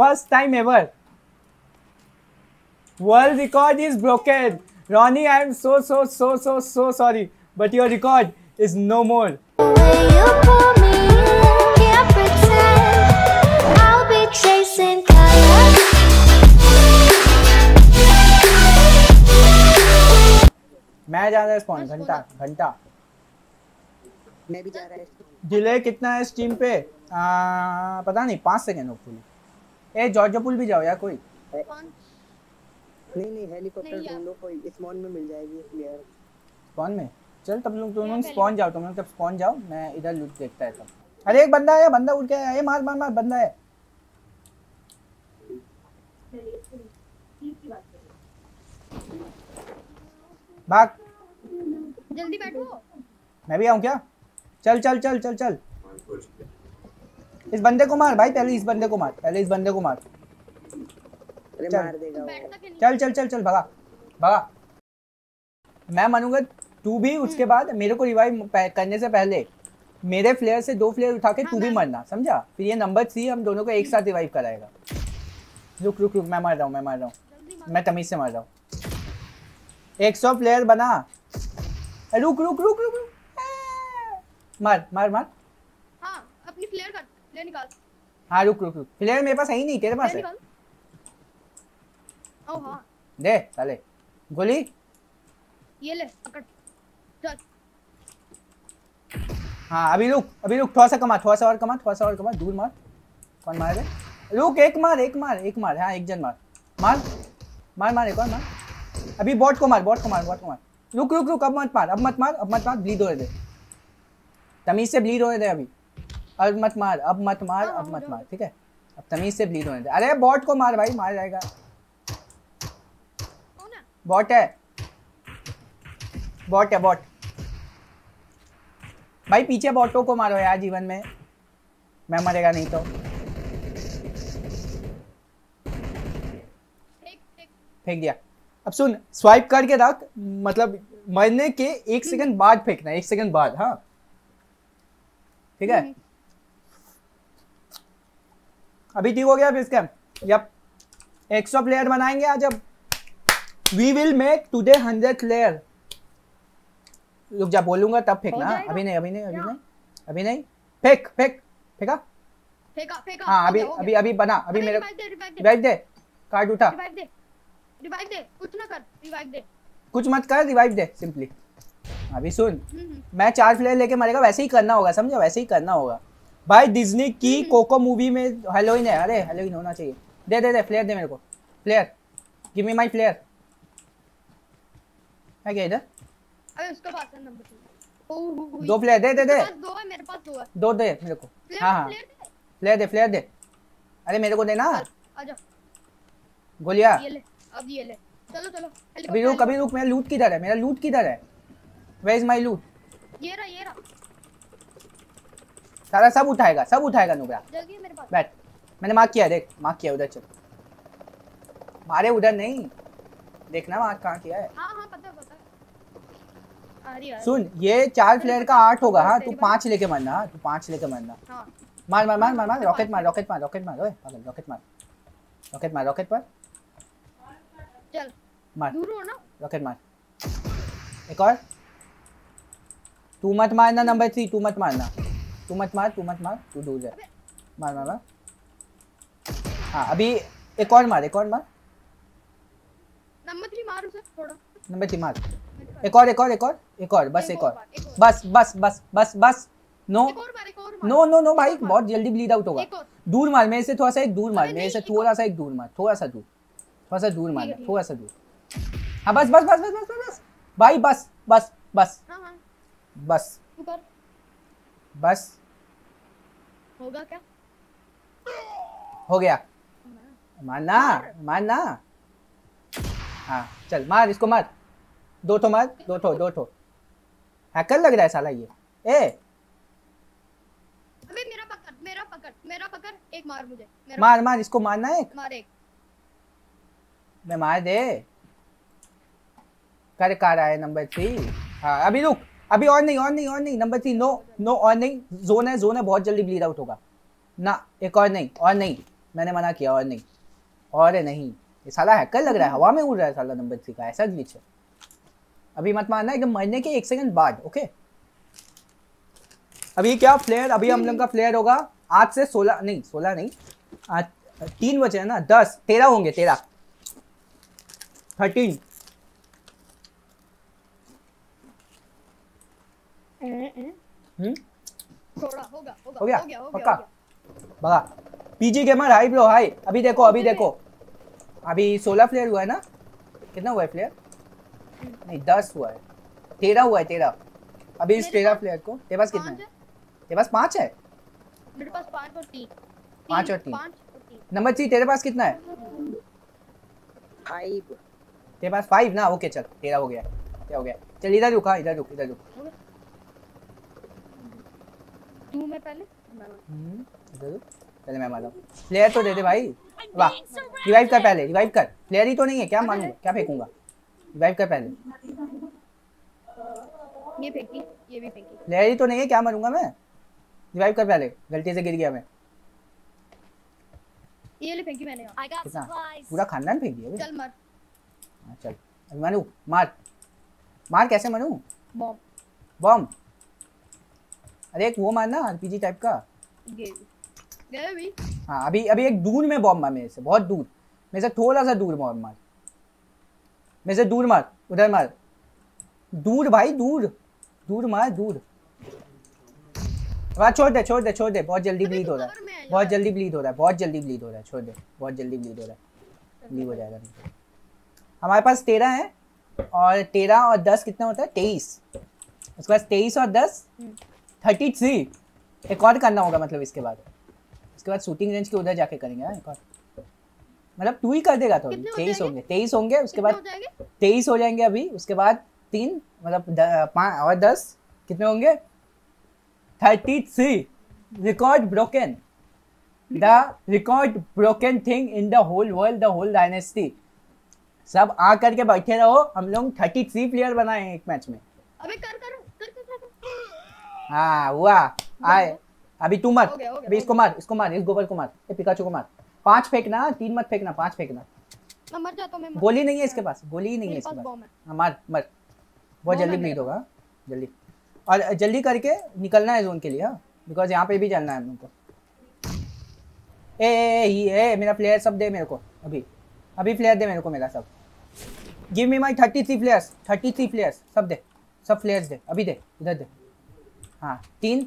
First time ever. World record is broken. Ronnie, I am so sorry, but your record is no more. मैं जा रहा spawn घंटा मैं भी जा रहा हूं। डिले कितना है इस टीम पे? पता नहीं, 5 सेकंड होपफुली। ए जॉर्जिया पुल भी जाओ यार कोई। नहीं हेलीकॉप्टर ढूंढ लो कोई, स्पॉन में मिल जाएगी प्लेयर। स्पॉन में चल, तब तुम लोग स्पॉन जाओ, तुम लोग तब स्पॉन जाओ, मैं इधर लूट देखता है तब। अरे एक बंदा है, बंदा उड़ के आया। ए मार मार मार, बंदा है। भाग जल्दी, बैठो। मैं भी आऊं क्या? चल चल चल चल चल, इस बंदे को मार भाई, पहले इस बंदे को मार, पहले इस बंदे को मार। अरे मार देगा वो। चल चल चल चल, भगा भगा। मैं मानूंगा तू भी उसके बाद मेरे को रिवाइव करने से पहले मेरे फ्लेयर से 2 फ्लेयर उठा के तू भी मरना, समझा? फिर ये नंबर 3 हम दोनों को एक साथ रिवाइव कराएगा। रुक रुक रुक, मैं मार रहा हूँ, मैं मार रहा हूँ, मैं तमीज से मार रहा हूँ। 100 प्लेयर बना। रुक रुक रुक रुक, मार मार मार। हाँ अपनी प्लेयर निकाल। हाँ रुक रुक रुक, प्लेयर मेरे पास है ही नहीं, तेरे पास है। ओ हाँ दे साले गोली, ये ले पकड़ चल। हाँ अभी रुक, अभी रुक, थोड़ा सा कमा, थोड़ा सा और कमा, थोड़ा सा और कमा। दूर मार, कौन मार रहे? रुक, एक मार। हाँ एक जन मार मार मार मार, एक और मार। अभी बॉट को मार, बॉट को मार। रुक रुक रुक, अब मत मार। ब्लीड होने दे, तमीज से ब्लीड होने दे। अभी अब मत मार, ठीक है? अब तमीज से ब्लीड होने दे। अरे बॉट को मार भाई, मार जाएगा। बॉट है, बॉट भाई। पीछे बॉटों को मारो यार, जीवन में मैं मरेगा नहीं तो। फेंक दिया। अब सुन, स्वाइप करके रख, मतलब मरने के 1 सेकंड बाद फेंकना, 1 सेकंड बाद। हाँ ठीक है, अभी ठीक हो गया फिर स्कैम। यप 100 प्लेयर बनाएंगे आज। अब we will make today 100 player. रुक जा, बोलूंगा तब फेंकना। अभी नहीं। फेंका। हाँ अभी बना, अभी मेरे रिवाइव दे। कार्ड उठा, रिवाइव दे। कुछ ना कर, रिवाइव दे। कुछ मत कर, रिवाइव दे सिंपली। अभी सुन, मैं 4 प्लेयर लेके मरेगा, वैसे ही करना होगा, समझा? वैसे ही करना होगा भाई। डिज्नी की कोको मूवी में हेलोइन है। अरे हेलोइन होना चाहिए। दे फ्लेयर दे मेरे को, flare. Give me my flare. है क्या इधर? अरे उसका पास है नंबर 2। ओह 2 फ्लेयर दे। दो है मेरे पास, 2 है। 2 दे मेरे को। हां फ्लेयर दे। अरे मेरे को देना। आ जा गोलियां, अब ये ले। चलो अभी रुक। मेरा लूट किधर है? Where is my loot? ये रहा। सारा सब उठाएगा नुबरा। जल्दी मेरे पास। बैठ, मैंने मार्क किया, देख मार्क किया। उधर चल, मारे उधर नहीं, देखना मार्क कहाँ किया है। हाँ, पता। अरे सुन, ये 4 प्लेयर का 8 होगा। हाँ तू 5 लेके मरना। मार। रॉकेट मार। चल मार, दूर हो ना। रॉकेट मार, एक और। तू मत मारना नंबर 3, तू मत मार, तू दूर जा। मार। हाँ अभी एक और मार। नंबर 3 मार उसे थोड़ा। नंबर 3 मार। एक और, बस। नो भाई, बहुत जल्दी ब्लीड आउट होगा। दूर मार मेरे से, थोड़ा सा दूर मार। हाँ बस भाई, बस। होगा क्या? हो गया। मारना। हाँ चल मार इसको, मार। दो ठो। हैकर लग रहा है साला ये। ए अबे मेरा पकड़। एक मार मुझे। मार इसको, मारना है। मार एक। मैं मार दे। कर रहा है नंबर 3। हाँ अभी रुक, अभी और नहीं। नंबर 3 नो और नहीं। जोन है, बहुत जल्दी ब्लीड आउट होगा ना। एक और नहीं, और नहीं मैंने मना किया और नहीं, और नहीं, ये साला हैकर लग रहा है, हवा में उड़ रहा है साला नंबर 3 का, ऐसा ग्लिच है। अभी मत मानना, एकदम मरने के 1 सेकंड बाद, ओके। अभी क्या प्लेयर, अभी हम लोग का प्लेयर होगा आज से 16 नहीं, आज 3 बचे हैं ना, 10 13 होंगे, 13 13 होगा, होगा, होगा, पक्का। PG gamer hi bro hi. अभी देखो, अभी देखो, अभी 16 प्लेयर हुआ है ना, कितना हुआ है प्लेयर, नहीं 10 हुआ है, 13 हुआ है, 13। अभी इस 13 प्लेयर को, तेरे पास कितना है, तेरे पास 5 है, मेरे पास 5 और 3। नंबर 3 तेरे पास कितना है, 5, तेरे पास 5 ना, ओके चल 13 हो गया, क्या हो गया, चल इधर रुक, इधर रुक। तू मैं पहले मैं मारा, प्लेयर तो दे दे भाई, वाह। रिवाइव कर पहले, रिवाइव कर, प्लेयर ही तो नहीं है, क्या मानूंगा, क्या फेंकूंगा, रिवाइव कर पहले, ये फेंकी, ये भी फेंकी, प्लेयर ही तो नहीं है, क्या मानूंगा मैं, रिवाइव कर पहले, गलती से गिर गया मैं, ये ले फेंकी मैंने, पूरा खानदान फेंक दिया, चल मर, हां चल अभी मारू, मार मार, कैसे मारू, बम बम, अरे एक वो मारना आरपीजी टाइप का, गया भी, हाँ अभी अभी एक दूर में बॉम्ब मार, मेरे से बहुत दूर, मेरे से थोड़ा सा दूर बॉम्ब मार, मेरे से दूर मार, उधर मार, दूर भाई दूर, दूर मार, दूर, वाह छोड़ दे, छोड़ दे, छोड़ दे, बहुत जल्दी ब्लीड हो रहा है, बहुत जल्दी ब्लीड हो रहा है, बहुत जल्दी ब्लीड हो रहा है, छोड़ दे, बहुत जल्दी ब्लीड हो रहा है, ब्लीड हो जाएगा। हमारे पास 13 है और 13 और 10 कितना होता है, 23, उसके पास 23 और 10 33। एक और करना होगा, मतलब इसके बाद, शूटिंग रेंज के उधर जाके करेंगे ना एक और, मतलब तू ही कर देगा तो। 23 होंगे, उसके बाद 23 हो जाएंगे अभी, उसके बाद 3 मतलब 5 और 10 कितने होंगे, 33। Record broken, the record broken thing in the whole world, the whole dynasty. सब आ करके बैठे रहो, हम लोग 33 प्लेयर बनाए हैं एक मैच में। अबे हाँ हुआ, आए अभी तू मत, अभी इसको मार, इसको मार, इस गोबर को मार, ये पिकाचू को मार। 5 फेंकना, 3 मत फेंकना, 5 फेंकना। मैं मर जाता हूं, मैं गोली नहीं है इसके पास, गोली नहीं है इसके पास। मार मार, बहुत जल्दी ब्लीड होगा, जल्दी, और जल्दी करके निकलना है जोन के लिए, बिकॉज यहाँ पे भी चलना है हम लोग को। ए मेरा प्लेयर सब दे मेरे को, अभी अभी प्लेयर दे मेरे को, मेरा सब, give me my 33 players, 33 players सब दे, सब प्लेयर्स दे, अभी दे, इधर दे, हाँ 3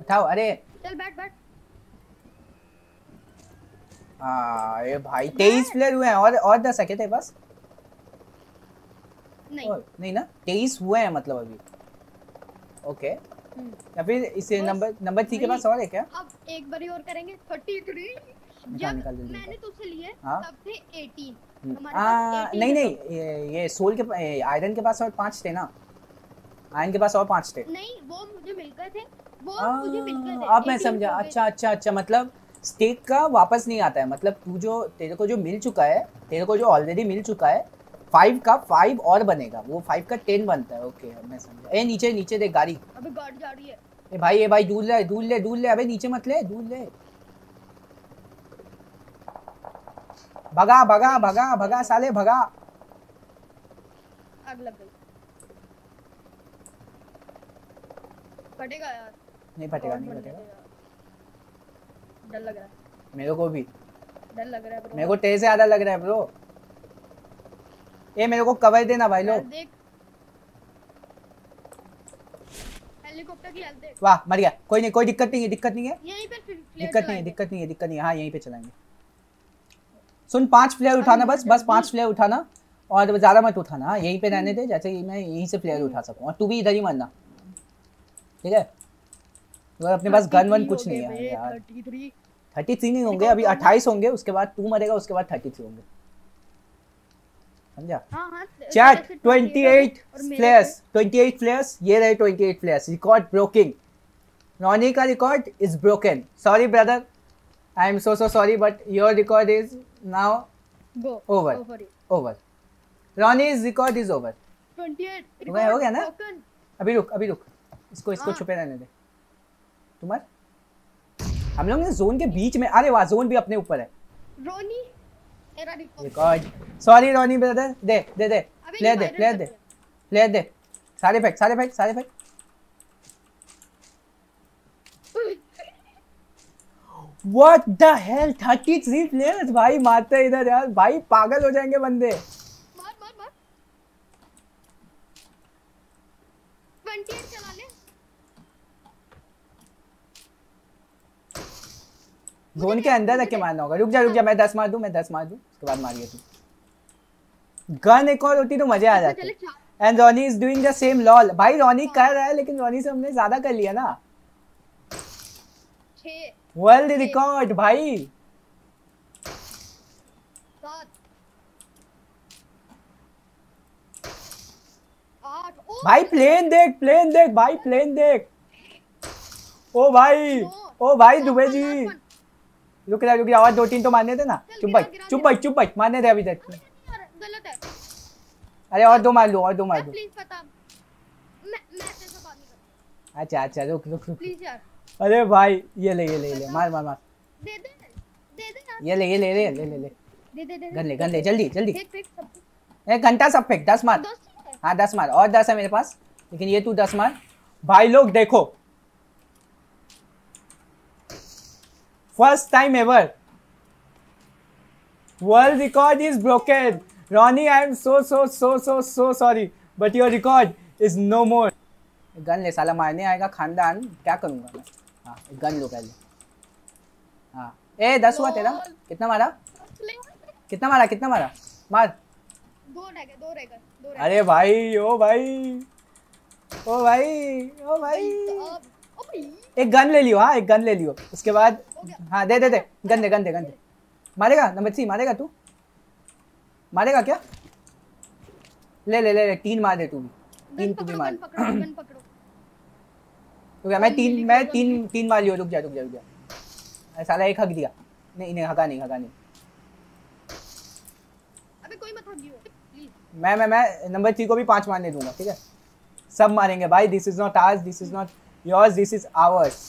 उठाओ, अरे चल बैठ बैठ, अरे भाई 23 प्लेयर हुए हैं और 10 है क्या तेरे पास, नहीं ना, 23 हुए हैं मतलब अभी, ओके। या फिर इसे नंबर 3 के पास और है क्या, अब एक बारी और करेंगे। 33 जब मैंने तुझसे लिए तब थे 18 हमारे पास, नहीं ये सोल के, आयरन के पास और 5 थे ना, आयन के पास और 5 थे, नहीं वो मुझे मिल गए थे, अब मैं समझा, अच्छा अच्छा अच्छा, मतलब स्टेक का वापस नहीं आता है, मतलब तू जो, तेरे को जो मिल चुका है, तेरे को जो ऑलरेडी मिल चुका है, 5 का 5 और बनेगा, वो 5 का 10 बनता है, ओके मैं समझा। ए नीचे नीचे देख गाड़ी, अबे गाड़ी जा रही है, ए भाई दूर ले, अबे नीचे मत ले, दूर ले, भगा भगा भगा भगा साले भगा, फटेगा यार, नहीं फटेगा, नहीं फटेगा, डर लग रहा है मेरे को, भी डर लग रहा है ब्रो, मेरे को तेज से आधा लग रहा है ब्रो। ए मेरे को कवर देना भाई लोग, देख हेलीकॉप्टर की हालत देख, वाह मर गया, कोई नहीं, कोई दिक्कत नहीं है, यहीं पे दिक्कत नहीं है, हां यहीं पे चलाएंगे। सुन 5 प्लेयर उठाना, बस 5 प्लेयर उठाना और ज्यादा मत उठाना, हां यहीं पे रहने दे, जैसे मैं यहीं से प्लेयर उठा सकूं, और तू भी इधर ही मरना ठीक है। अगर अपने पास गन वन कुछ नहीं है यार, 33 नहीं होंगे अभी, 28 होंगे, उसके बाद तू मरेगा, उसके बाद 33 होंगे, समझा। चैट 28 प्लेयर्स, ये रहे 28 प्लेयर्स, रिकॉर्ड ब्रोकिंग, रॉनी का record is broken, sorry brother, I am so sorry but your record is now over, Ronnie's record is over, 28 हो गया ना। अभी रुक, इसको छुपे रहने दे, तुम्हार हम लोग जोन के बीच में। अरे वाह, जोन भी अपने ऊपर है। रोनी तेरा रिकॉर्ड। सॉरी रोनी ब्रदर, दे दे दे ले दे ले दे ले दे। सारे फेंक सारे फेंक सारे फेंक। What the hell, 33 players भाई मारते हैं इधर यार, भाई पागल हो जाएंगे बंदे। मार मार मार। 28 चला ले। जोन के अंदर रख के मारना होगा। रुक जा मैं 10 मार दूं, मैं 10 मार दूं, उसके बाद मार गया तू। गन एक और होती तो मजे आ जाते। And Ronnie is doing the same lol. भाई रॉनी कर रहा है, लेकिन रॉनी से हमने ज्यादा कर लिया ना। 6 वर्ल्ड रिकॉर्ड भाई। भाई प्लेन देख, प्लेन देख भाई, प्लेन देख। ओ भाई, ओ भाई दुबे जी रुक जा रुक जा, और 2-3 तो मारने थे ना। चुप भाई मारने थे अभी तक। अरे और 2 मार लो, और 2 मार लो। अच्छा रुक। अरे भाई ये ले मार दे। ये ले गन ले जल्दी। एक घंटा सब फेंक। 10 मार। हाँ 10 मार, और 10 है मेरे पास, लेकिन ये तू 10 मार। भाई लोग देखो, first time ever world record is broken. Ronnie I am so sorry, but your record is no more. Gun ले, साला मारने आएगा खानदान, क्या करूंगा मैं। गन लो पहले। हाँ ए 10 हुआ तेरा। कितना मारा मार। 2 रह गए। अरे भाई ओ भाई एक गन ले लियो। हाँ एक गन ले लियो, उसके बाद हाँ दे गन दे। मारेगा नंबर 3, मारेगा तू, मारेगा क्या? ले 3 मार दे तू भी। 3 तू भी मार। तो मैं 3 मार लियो। रुक जा। साला एक हक दिया। नहीं हका नहीं। अबे कोई मत दियो प्लीज। मैं नंबर 3 को भी 5 मारने दूंगा, ठीक है? सब मारेंगे भाई। This is not ours, this is not yours, this is ours.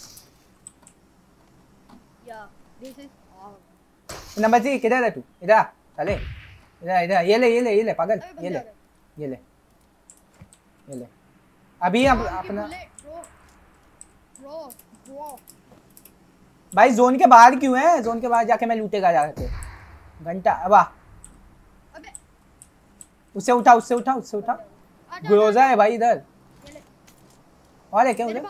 या दिस इज आवर्स। नंबर 3 किधर है तू? इधर साले, इधर। ये ले पागल। ये ले अभी अपना भाई। जोन के बाहर क्यों है? जोन के बाहर जाके मैं लूटेगा जाके घंटा। वाह, उससे उठा। ग्रोजा है भाई इधर, और है क्या उधर?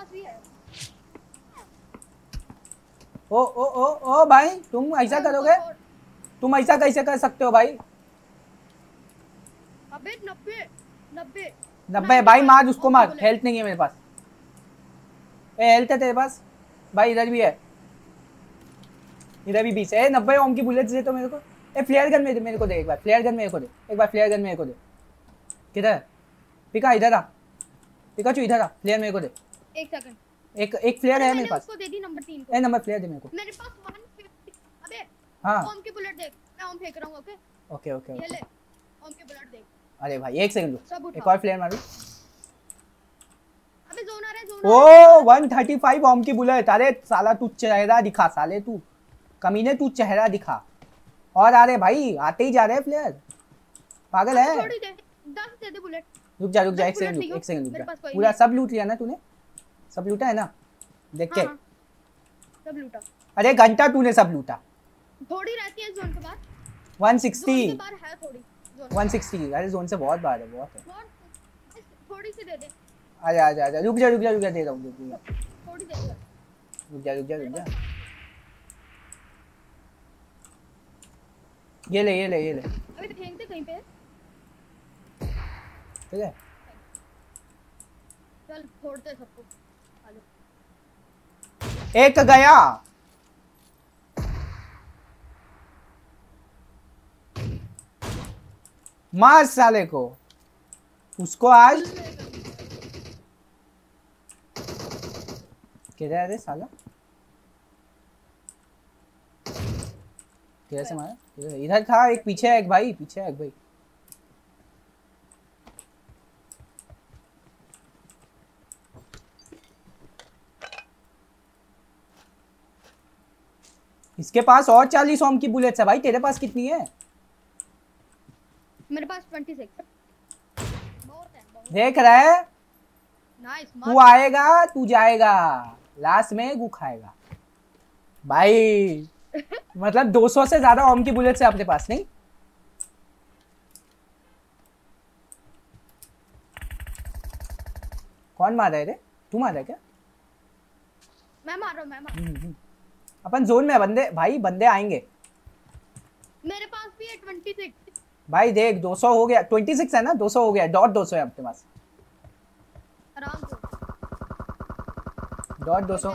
ओ ओ ओ ओ भाई, तुम ऐसा करोगे? तुम ऐसा कैसे कर सकते हो भाई? अबे 90 भाई मार उसको, मार। हेल्थ नहीं है मेरे पास। हेल्थ है तेरे पास? भाई इधर भी है, इधर भी 20। 90 ओम की बुलेट्स दे तो मेरे को। फ्लेयर गन मेरे को दे एक बार। फ्लेयर गन मेरे को दे। किधर? पिका इधर आ। पिकाचू इधर आ। फ्लेयर मेरे को दे। 1 सेकंड। एक फ्लेयर है मेरे पास, उसको दे दी। नंबर 3 को। नंबर फ्लेयर दे मेरे को। मेरे पास 150। अबे हां ओम की बुलेट देख, मैं ओम फेंक रहा हूं। ओके। ये ले ओम की बुलेट देख। अरे भाई 1 सेकंड रुक, एक और फ्लेयर मारूं। ओ 135 बॉम्ब की बुलेट। अरे साला तू चेहरा दिखा, साले तू कमीने, तू चेहरा दिखा। और अरे भाई आते ही जा रहे हैं प्लेयर, पागल है। दे बुलेट। रुक जा 1 सेकंड रुक। पूरा सब लूट लिया ना तूने? सब लूटा है ना? देख के सब लूटा। अरे घंटा तूने सब लूटा। थोड़ी रहती है जोन के बाहर। 160। अरे जोन से बहुत बाहर है, बहुत है। थोड़ी सी दे दे। आजा रुक जा दे रहा हूं। रुक जा। ये ले। अबे फेंकते कहीं पे। ठीक है चल, फोड़ते सबको। आ जा। एक गया। मार साले को, उसको आज। अरे साला कैसे मारा? इधर था एक, पीछे एक भाई। इसके पास और 40 ओम की बुलेट्स है भाई, तेरे पास कितनी है? मेरे पास 26। देख रहा है, तू आएगा तू जाएगा, लास्ट में गु खाएगा भाई। मतलब 200 से ज्यादा ओम की बुलेट्स है अपने पास। नहीं कौन मार रहा है रे? तू मार रहा है क्या? मैं मार रहा हूं, मैं मार। अपन जोन में बंदे भाई, बंदे आएंगे। मेरे पास भी है 26 भाई। देख 200 हो गया, 26 है ना, 200 हो गया। डॉट 200 है आपके पास, आराम से डॉट 200।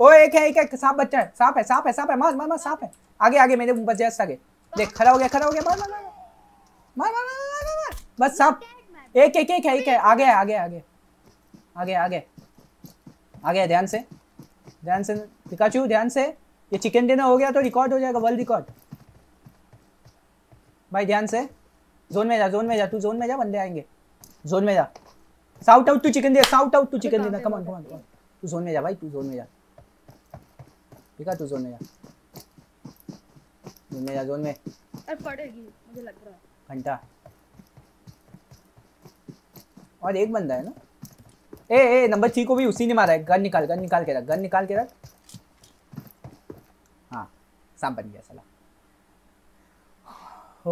ओ एक है सांप बच्चा है, सांप है सांप है सांप है, मार मार मार सांप है। आगे आगे मेरे बच्चे आगे, देख खड़ा हो गया खड़ा हो गया, मार मार मार मार मार मार। बस सांप एक एक एक है, एक है आगे आगे आगे आगे आगे आगे। ध्यान से ध्यान से पिकाचू, ध्यान से। ये चिकन डिनर हो गया तो रिकॉर्ड हो जाएगा, वर्ल्ड रिकॉर्ड भाई। ध्यान से जोन में जा, जोन में जा तू, जोन में जा, बंदे आएंगे। जोन में जा, shout out to chicken dinner, shout out to chicken dinner. Come on come on, तू जोन में जा भाई, तू जोन में जा पिका, तू जोन में जा, जोन में जा, जोन में। अरे पड़ेगी मुझे लग रहा है घंटा, और एक बंदा है ना। ए नंबर 3 को भी उसी ने मारा है। गन निकाल, गन निकाल के रख, गन निकाल के रख। हाँ सांप बन गया साला।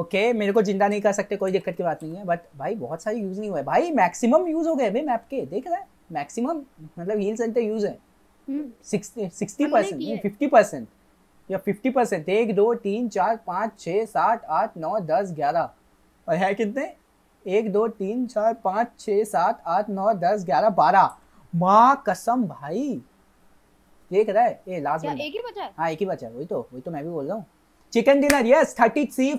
ओके मेरे को जिंदा नहीं कर सकते, कोई दिक्कत की बात नहीं है। बट भाई बहुत सारे यूज नहीं हुए भाई, मैक्सिमम यूज हो गए भाई मैप के। देख रहा है मैक्सिमम, मतलब हील सेंटर यूज है 50% या 50%। 1 2 3 4 5 6 7 8 9 10 11 और है कितने? 1 2 3 4 5 6 7 8 9 10 11 12। माँ कसम भाई देख रहा है। ए लास्ट में एक ही बचा है। हाँ एक ही बचा है, वही तो मैं भी बोल रहा हूँ। चिकन डिनर यस, 33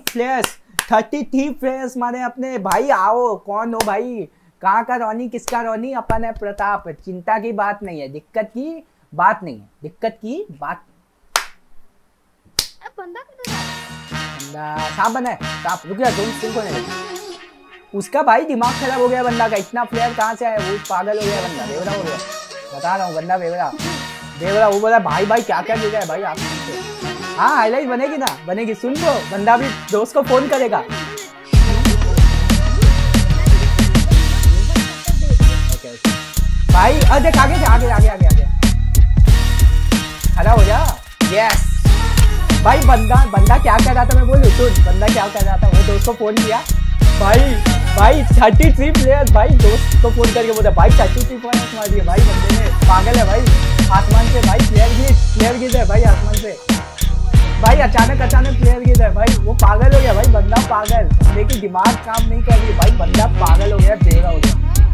फ्लेयर्स मारे अपने भाई। आओ कौन हो भाई, कहाँ का रोनी, किसका रोनी? अपन है प्रताप। चिंता की बात नहीं है, दिक्कत की बात नहीं है, दिक्कत की बात। सांप बना है, सांप रुक गया उसका भाई, दिमाग खराब हो गया बंदा का। इतना प्लेयर कहाँ से आया, वो पागल हो गया बंदा, बेवड़ा हो गया। बता रहा हूँ बंदा बेवड़ा। वो बोला भाई भाई क्या क्या गया है भाई आप। हाँ हाईलाइट बनेगी ना, बनेगी। सुन लो बंदा भी दोस्त को फोन करेगा। भाई अरे आगे आगे आगे आगे आगे खड़ा हो जा। यस भाई बंदा क्या कर रहा था मैं बोलूँ, सुन बंदा क्या कर रहा था। वो दोस्त को फोन किया भाई 33 प्लेयर भाई। दोस्त को फोन करके बोला भाई 33 पॉइंट मार दिए भाई बंदे ने, पागल है भाई। आसमान से भाई प्लेयर गिर है भाई आसमान से भाई, अचानक प्लेयर गिर है भाई। वो पागल हो गया भाई बंदा, पागल। लेकिन दिमाग काम नहीं कर रही भाई, बंदा पागल हो गया, बेवड़ा हो गया।